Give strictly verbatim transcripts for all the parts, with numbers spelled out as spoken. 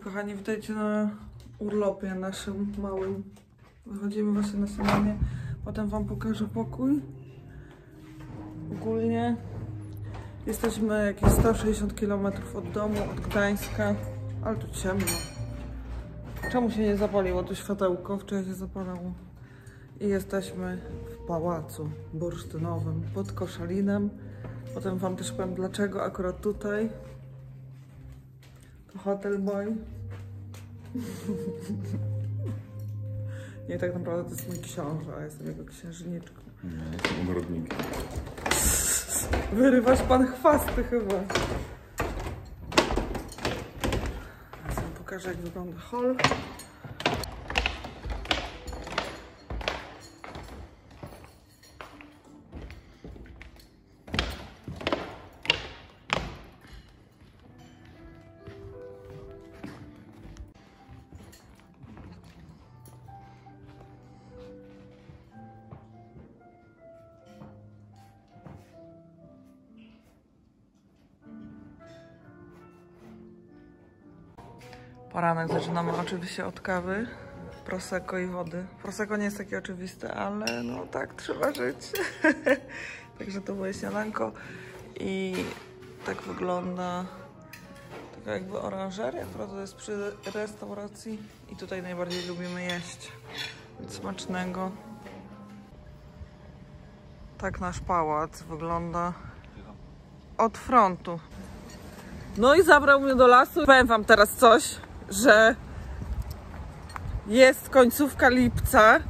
kochani, witajcie na urlopie naszym małym. Wychodzimy właśnie na śniadanie, potem wam pokażę pokój. Ogólnie jesteśmy jakieś sto sześćdziesiąt kilometrów od domu, od Gdańska, ale tu ciemno. Czemu się nie zapaliło to światełko? Wczoraj się zapalało. I jesteśmy w pałacu bursztynowym pod Koszalinem. Potem wam też powiem, dlaczego akurat tutaj. To hotel boy. Nie, tak naprawdę to jest mój książę, a jestem jego księżniczką. Nie, jestem ogrodnikiem. Wyrywasz pan chwasty chyba. Teraz wam pokażę, jak wygląda hall. Poranek zaczynamy oczywiście od kawy, prosecco i wody. Prosecco nie jest takie oczywiste, ale no tak trzeba żyć. Także to moje śniadanko i tak wygląda taka jakby oranżeria, która to jest przy restauracji i tutaj najbardziej lubimy jeść. Więc smacznego. Tak nasz pałac wygląda od frontu. No i zabrał mnie do lasu. Powiem wam teraz coś, że jest końcówka lipca,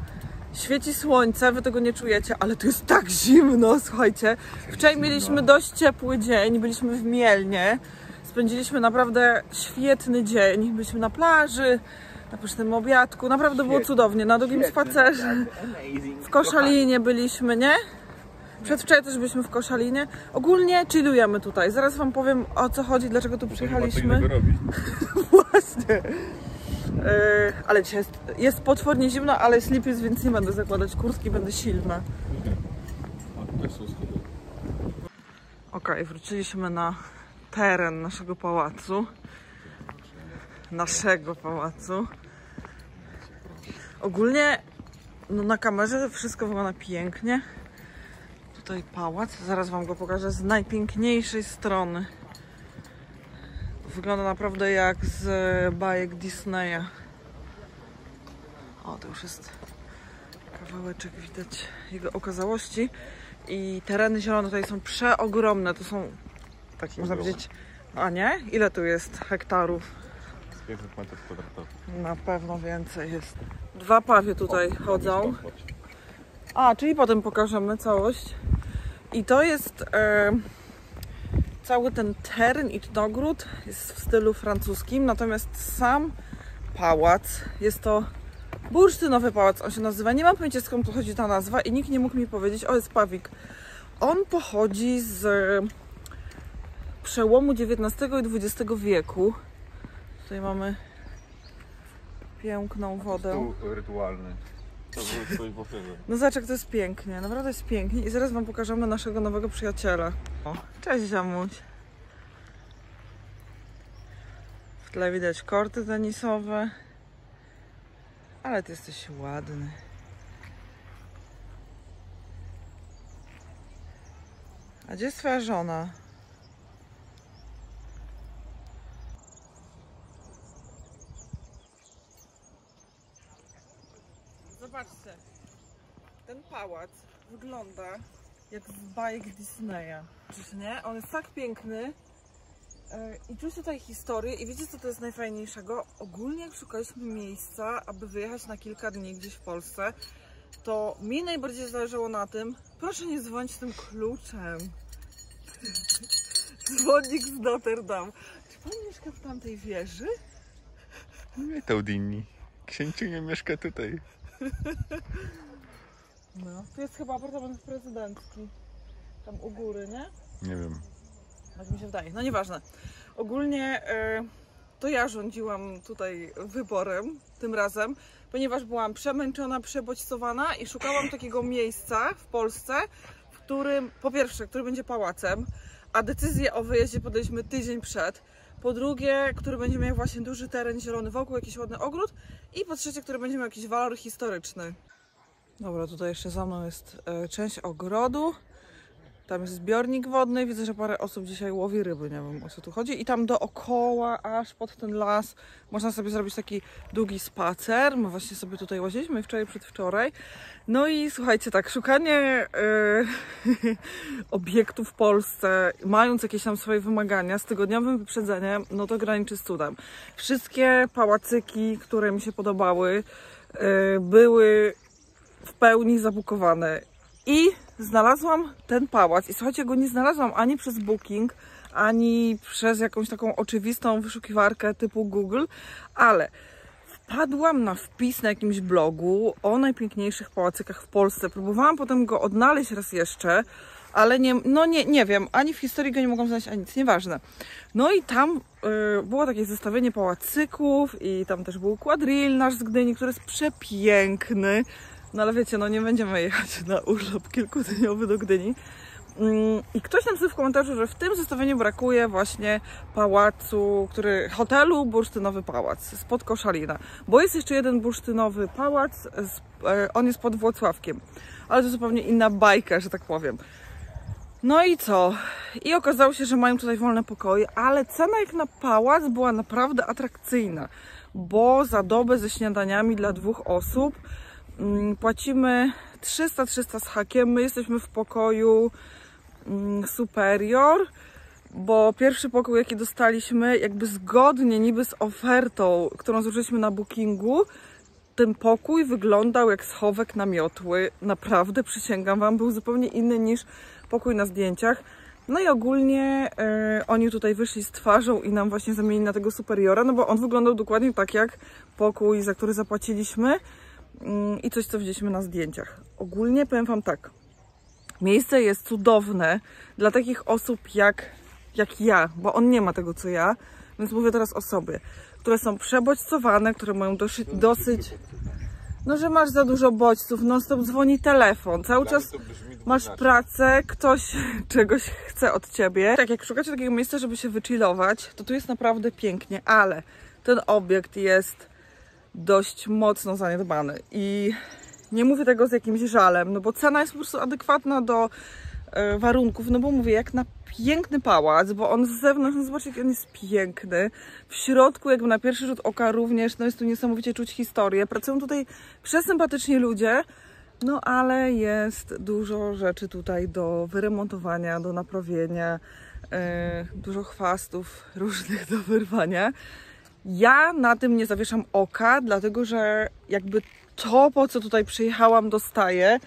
świeci słońce, wy tego nie czujecie, ale to jest tak zimno, słuchajcie. Wczoraj mieliśmy dość ciepły dzień, byliśmy w Mielnie, spędziliśmy naprawdę świetny dzień, byliśmy na plaży, na pysznym obiadku, naprawdę było cudownie, na długim spacerze, w Koszalinie byliśmy, nie? Przedwczoraj też byliśmy w Koszalinie. Ogólnie chillujemy tutaj. Zaraz wam powiem, o co chodzi, dlaczego tu przyjechaliśmy. Właśnie. Yy, ale dzisiaj jest, jest potwornie zimno, ale jest lipiec, więc nie będę zakładać kurtki, będę silna. Okej, okay, wróciliśmy na teren naszego pałacu. Naszego pałacu. Ogólnie no, na kamerze wszystko wygląda pięknie. Tutaj pałac, zaraz wam go pokażę z najpiękniejszej strony. Wygląda naprawdę jak z bajek Disneya. O, to już jest kawałeczek, widać jego okazałości. I tereny zielone tutaj są przeogromne, to są, tak można powiedzieć, a nie? Ile tu jest hektarów? Z pięćset metrów kwadratowych. Na pewno więcej jest. Dwa pawie tutaj chodzą. A, czyli potem pokażemy całość. I to jest e, cały ten teren i ten ogród jest w stylu francuskim, natomiast sam pałac jest to bursztynowy pałac, on się nazywa, nie mam pojęcia skąd pochodzi ta nazwa i nikt nie mógł mi powiedzieć, o jest pawik. On pochodzi z przełomu dziewiętnastego i dwudziestego wieku. Tutaj mamy piękną wodę. Stół rytualny. No zobacz, jak to jest pięknie, naprawdę jest pięknie i zaraz wam pokażemy naszego nowego przyjaciela. O, cześć ziomuś. W tle widać korty tenisowe. Ale ty jesteś ładny. A gdzie jest twoja żona? Zobaczcie, ten pałac wygląda jak z bajek Disneya, czyż nie? On jest tak piękny i czuć tutaj historię i wiecie co to jest najfajniejszego? Ogólnie jak szukaliśmy miejsca, aby wyjechać na kilka dni gdzieś w Polsce, to mi najbardziej zależało na tym, proszę nie dzwonić tym kluczem. Dzwonnik z Notre Dame. Czy pan mieszka w tamtej wieży? Nie, to Udini. Księcinie mieszka tutaj. No, tu jest chyba apartament prezydencki. Tam u góry, nie? Nie wiem. Tak mi się wydaje. No nieważne. Ogólnie y, to ja rządziłam tutaj wyborem tym razem, ponieważ byłam przemęczona, przebodźcowana i szukałam takiego miejsca w Polsce, w którym po pierwsze, który będzie pałacem, a decyzję o wyjeździe podjęliśmy tydzień przed. Po drugie, który będzie miał właśnie duży teren zielony wokół, jakiś ładny ogród. I po trzecie, który będzie miał jakiś walor historyczny. Dobra, tutaj jeszcze za mną jest y, część ogrodu. Tam jest zbiornik wodny. Widzę, że parę osób dzisiaj łowi ryby. Nie wiem, o co tu chodzi. I tam dookoła, aż pod ten las, można sobie zrobić taki długi spacer. My właśnie sobie tutaj łaziliśmy wczoraj, przedwczoraj. No i słuchajcie, tak, szukanie yy, obiektów w Polsce, mając jakieś tam swoje wymagania, z tygodniowym wyprzedzeniem, no to graniczy z cudem. Wszystkie pałacyki, które mi się podobały, yy, były w pełni zabukowane. I znalazłam ten pałac i słuchajcie, go nie znalazłam ani przez Booking, ani przez jakąś taką oczywistą wyszukiwarkę typu Google, ale wpadłam na wpis na jakimś blogu o najpiękniejszych pałacykach w Polsce. Próbowałam potem go odnaleźć raz jeszcze, ale nie, no nie, nie wiem, ani w historii go nie mogłam znaleźć, ani nic, nieważne. No i tam y, było takie zestawienie pałacyków i tam też był quadrille nasz z Gdyni, który jest przepiękny. No ale wiecie, no nie będziemy jechać na urlop kilkudniowy do Gdyni. I ktoś nam sobie w komentarzu, że w tym zestawieniu brakuje właśnie pałacu, który, hotelu bursztynowy pałac spod Koszalina. Bo jest jeszcze jeden bursztynowy pałac, on jest pod Włocławkiem. Ale to zupełnie inna bajka, że tak powiem. No i co? I okazało się, że mają tutaj wolne pokoje, ale cena jak na pałac była naprawdę atrakcyjna. Bo za dobę ze śniadaniami dla dwóch osób płacimy trzysta trzysta z hakiem. My jesteśmy w pokoju superior, bo pierwszy pokój, jaki dostaliśmy, jakby zgodnie niby z ofertą, którą złożyliśmy na Bookingu, ten pokój wyglądał jak schowek na miotły. Naprawdę, przysięgam wam, był zupełnie inny niż pokój na zdjęciach. No i ogólnie y, oni tutaj wyszli z twarzą i nam właśnie zamienili na tego superiora, no bo on wyglądał dokładnie tak jak pokój, za który zapłaciliśmy. I coś, co widzieliśmy na zdjęciach. Ogólnie powiem wam tak, miejsce jest cudowne dla takich osób jak, jak ja, bo on nie ma tego, co ja, więc mówię teraz o sobie, które są przebodźcowane, które mają dosyć, dosyć no, że masz za dużo bodźców, non stop dzwoni telefon, cały czas masz pracę, ktoś czegoś chce od ciebie. Tak, jak szukacie takiego miejsca, żeby się wychillować, to tu jest naprawdę pięknie, ale ten obiekt jest dość mocno zaniedbany i nie mówię tego z jakimś żalem, no bo cena jest po prostu adekwatna do y, warunków, no bo mówię, jak na piękny pałac, bo on z zewnątrz, no zobaczcie, jak on jest piękny, w środku jakby na pierwszy rzut oka również, no jest tu niesamowicie czuć historię, pracują tutaj przesympatyczni ludzie, no ale jest dużo rzeczy tutaj do wyremontowania, do naprawienia, y, dużo chwastów różnych do wyrwania. Ja na tym nie zawieszam oka, dlatego że jakby to, po co tutaj przyjechałam, dostaję,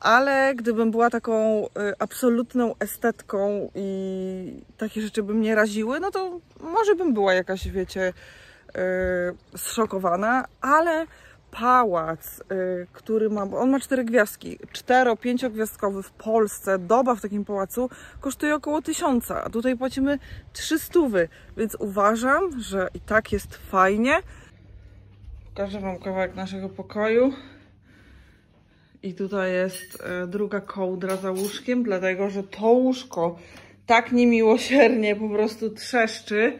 ale gdybym była taką y, absolutną estetką i takie rzeczy by mnie raziły, no to może bym była jakaś, wiecie, y, zszokowana, ale pałac, y, który ma, on ma cztery gwiazdki, cztero, pięciogwiazdkowy w Polsce, doba w takim pałacu kosztuje około tysiąca, a tutaj płacimy trzysta, więc uważam, że i tak jest fajnie. Pokażę wam kawałek naszego pokoju i tutaj jest y, druga kołdra za łóżkiem, dlatego że to łóżko tak niemiłosiernie po prostu trzeszczy.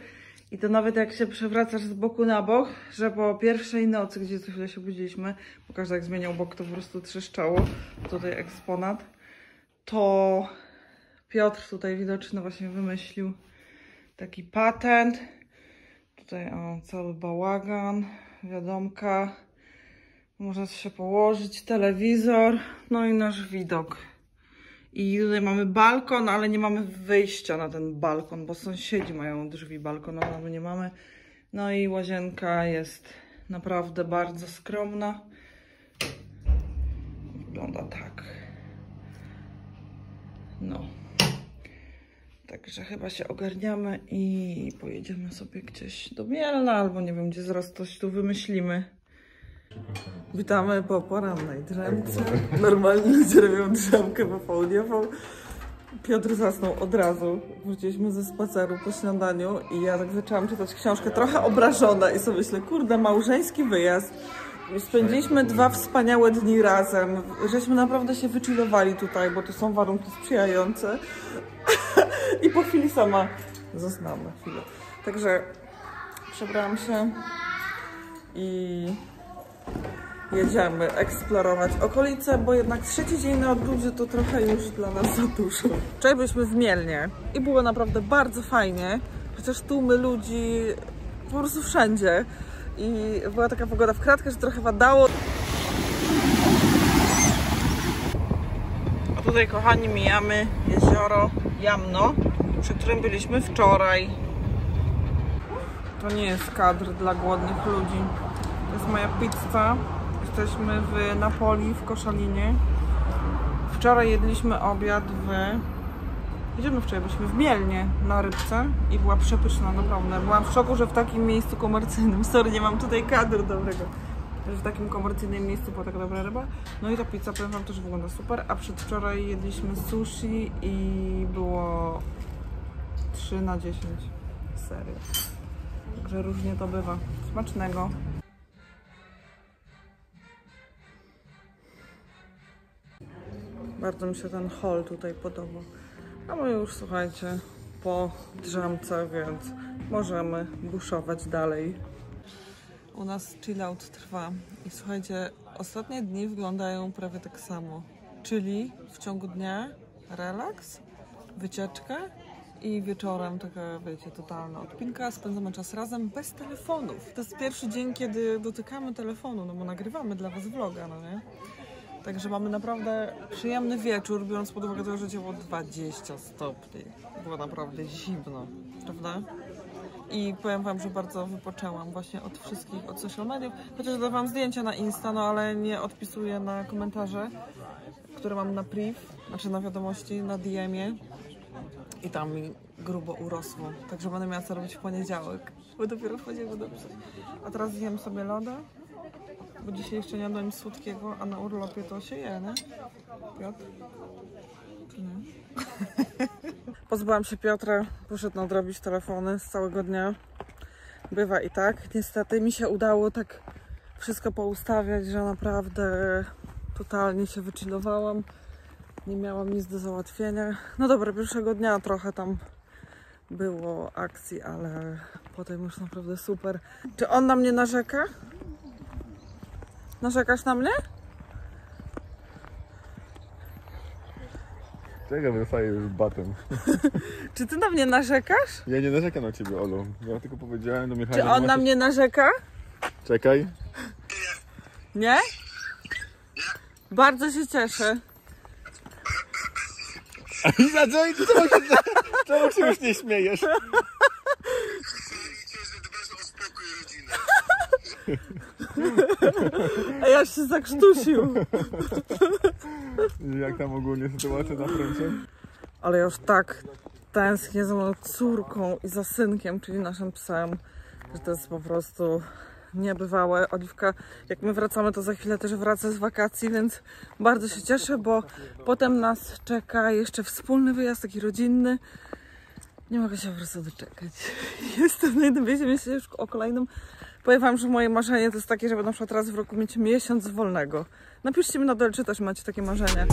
I to nawet jak się przewracasz z boku na bok, że po pierwszej nocy, gdzie co chwilę się budziliśmy, bo każdy jak zmieniał bok, to po prostu trzeszczało, tutaj eksponat, to Piotr tutaj widoczny właśnie wymyślił taki patent. Tutaj o, cały bałagan, wiadomka, można się położyć, telewizor, no i nasz widok. I tutaj mamy balkon, ale nie mamy wyjścia na ten balkon, bo sąsiedzi mają drzwi balkonowe, no my nie mamy. No i łazienka jest naprawdę bardzo skromna. Wygląda tak. No. Także chyba się ogarniamy i pojedziemy sobie gdzieś do Mielna, albo nie wiem, gdzie zaraz coś tu wymyślimy. Witamy po porannej drzemce. Normalnie ludzie robią drzemkę popołudniową. Piotr zasnął od razu. Wróciliśmy ze spaceru po śniadaniu i ja tak zaczęłam czytać książkę trochę obrażona i sobie myślę, kurde, małżeński wyjazd. Spędziliśmy dwa wspaniałe dni razem. Żeśmy naprawdę się wychillowali tutaj, bo tu są warunki sprzyjające. I po chwili sama zostałam na chwilę. Także przebrałam się i jedziemy eksplorować okolice, bo jednak trzeci dzień na odludziu to trochę już dla nas za dużo. Wczoraj byliśmy w Mielnie i było naprawdę bardzo fajnie, chociaż tłumy ludzi po prostu wszędzie. I była taka pogoda w kratkę, że trochę padało. A tutaj, kochani, mijamy jezioro Jamno, przy którym byliśmy wczoraj. To nie jest kadr dla głodnych ludzi. To jest moja pizza. Jesteśmy w Napoli, w Koszalinie. Wczoraj jedliśmy obiad w... Jedziemy wczoraj, byliśmy w Mielnie na rybce i była przepyszna, naprawdę. Byłam w szoku, że w takim miejscu komercyjnym, sorry, nie mam tutaj kadru dobrego, że w takim komercyjnym miejscu była taka dobra ryba. No i ta pizza, powiem wam, też wygląda super, a przedwczoraj jedliśmy sushi i było trzy na dziesięć. Serio. Także różnie to bywa. Smacznego. Bardzo mi się ten hall tutaj podobał. A my już, słuchajcie, po drzemce, więc możemy buszować dalej. U nas chillout trwa i słuchajcie, ostatnie dni wyglądają prawie tak samo. Czyli w ciągu dnia relaks, wycieczka i wieczorem taka, wiecie, totalna odpinka. Spędzamy czas razem bez telefonów. To jest pierwszy dzień, kiedy dotykamy telefonu, no bo nagrywamy dla was vloga, no nie? Także mamy naprawdę przyjemny wieczór, biorąc pod uwagę to, że było dwadzieścia stopni. Było naprawdę zimno, prawda? I powiem wam, że bardzo wypoczęłam właśnie od wszystkich, od social mediów. Chociaż dawałam zdjęcia na Insta, no ale nie odpisuję na komentarze, które mam na priv, znaczy na wiadomości, na D M-ie. I tam mi grubo urosło. Także będę miała co robić w poniedziałek, bo dopiero w poniedziałek dobrze. A teraz zjem sobie loda. Bo dzisiaj jeszcze nie jadłem nic słodkiego, a na urlopie to się je, nie? Piotr? Nie. Pozbyłam się Piotra, poszedł nadrobić telefony z całego dnia. Bywa i tak. Niestety mi się udało tak wszystko poustawiać, że naprawdę totalnie się wychillowałam. Nie miałam nic do załatwienia. No dobra, pierwszego dnia trochę tam było akcji, ale potem już naprawdę super. Czy on na mnie narzeka? Narzekasz na mnie? Czego wracaję już batem? Czy ty na mnie narzekasz? Ja nie narzekam na ciebie, Olu. Ja tylko powiedziałem do Michała. Czy on na mnie narzeka? Czekaj. Nie? Bardzo się cieszę. Czemu się już nie śmiejesz? A ja się zakrztusił. Jak tam ogólnie sytuacja na froncie? Ale ja już tak tęsknię za moją córką i za synkiem, czyli naszym psem, że to jest po prostu niebywałe. Oliwka, jak my wracamy, to za chwilę też wraca z wakacji, więc bardzo się cieszę, bo potem nas czeka jeszcze wspólny wyjazd, taki rodzinny. Nie mogę się po prostu doczekać. Jestem na jednym wyjeździe, już o kolejnym. Powiem wam, że moje marzenie to jest takie, żeby na przykład raz w roku mieć miesiąc wolnego. Napiszcie mi na dole, czy też macie takie marzenie.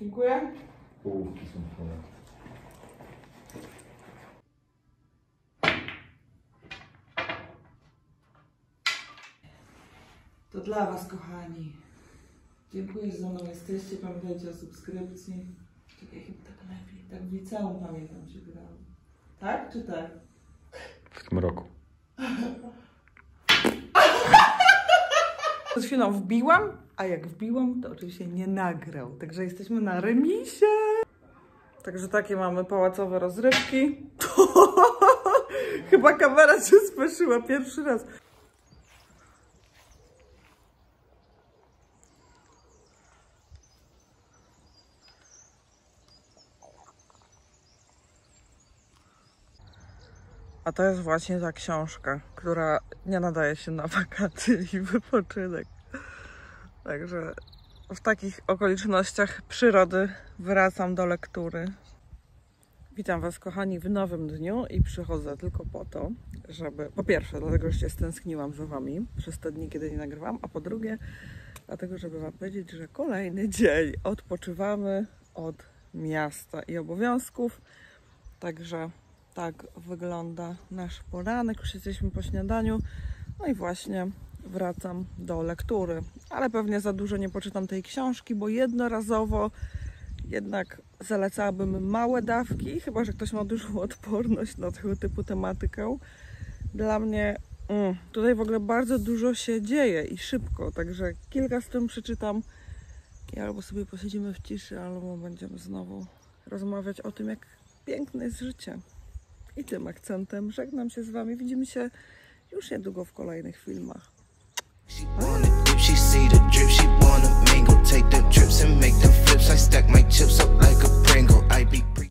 Dziękuję. Połówki są w kolorze. To dla was, kochani. Dziękuję, że ze mną jesteście. Pamiętajcie o subskrypcji. Czekaj, chyba tak lepiej. Tak w liceum, pamiętam, się grało. Tak, czy tak? W tym roku. Przed chwilą wbiłam, a jak wbiłam, to oczywiście nie nagrał. Także jesteśmy na remisie. Także takie mamy pałacowe rozrywki. Chyba kamera się spieszyła pierwszy raz. A to jest właśnie ta książka, która nie nadaje się na wakacje i wypoczynek. Także w takich okolicznościach przyrody wracam do lektury. Witam Was, kochani, w nowym dniu i przychodzę tylko po to, żeby... Po pierwsze, dlatego, że się stęskniłam za Wami przez te dni, kiedy nie nagrywam, a po drugie, dlatego, żeby Wam powiedzieć, że kolejny dzień odpoczywamy od miasta i obowiązków. Także tak wygląda nasz poranek. Już jesteśmy po śniadaniu. No i właśnie wracam do lektury. Ale pewnie za dużo nie poczytam tej książki, bo jednorazowo jednak zalecałabym małe dawki, chyba że ktoś ma dużą odporność na tego typu tematykę. Dla mnie mm, tutaj w ogóle bardzo dużo się dzieje i szybko, także kilka z tym przeczytam i albo sobie posiedzimy w ciszy, albo będziemy znowu rozmawiać o tym, jak piękne jest życie. I tym akcentem żegnam się z Wami. Widzimy się już niedługo w kolejnych filmach. Take the trips and make the flips. I stack my chips up like a Pringle. I be